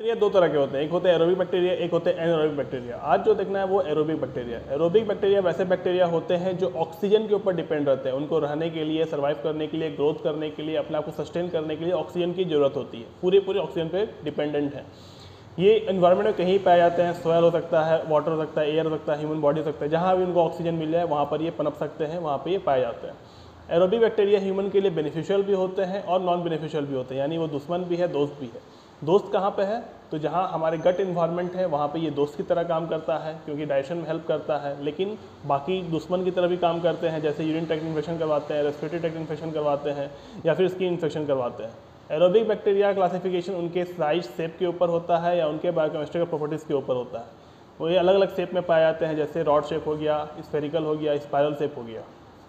Bacteria दो तरह के होते हैं, एक होते हैं एरोबिक बैक्टीरिया, एक होते हैं एनएरोबिक बैक्टीरिया। आज जो देखना है वो एरोबिक बैक्टीरिया। एरोबिक बैक्टीरिया वैसे बैक्टीरिया होते हैं जो ऑक्सीजन के ऊपर डिपेंड रहते हैं। उनको रहने के लिए, सर्वाइव करने के लिए, ग्रोथ करने के लिए, अपने आप को सस्टेन करने के लिए ऑक्सीजन की जरूरत होती है। पूरे ऑक्सीजन पर डिपेंडेंट है। ये इन्वयरमेंट में कहीं पाए जाते हैं, सोयल हो सकता है, वाटर हो सकता है, एयर हो सकता है, ह्यूमन बॉडी हो सकता है। जहाँ भी उनको ऑक्सीजन मिल जाए वहाँ पर ये पनप सकते हैं, वहाँ पर ये पाए जाते हैं। एरोबिक बैक्टीरिया ह्यूमन के लिए बेनिफिशियल भी होते हैं और नॉन बेनिफिशियल भी होते हैं, यानी वो दुश्मन भी है, दोस्त भी है। दोस्त कहाँ पे है, तो जहाँ हमारे गट इन्वॉयरमेंट है वहाँ पे ये दोस्त की तरह काम करता है क्योंकि डायजेशन में हेल्प करता है, लेकिन बाकी दुश्मन की तरह भी काम करते हैं, जैसे यूरिन ट्रैक्ट इन्फेक्शन करवाते हैं, रेस्परेटरी ट्रैक्ट इन्फेक्शन करवाते हैं या फिर स्किन इन्फेक्शन करवाते हैं। एरोबिक बैक्टीरिया क्लासीफिकेशन उनके साइज शेप के ऊपर होता है या उनके बायोकेमिकल प्रॉपर्टीज़ के ऊपर होता है। वो ये अलग अलग शेप में पाए जाते हैं, जैसे रॉड शेप हो गया, स्फेरिकल हो गया, स्पाइरल शेप हो गया।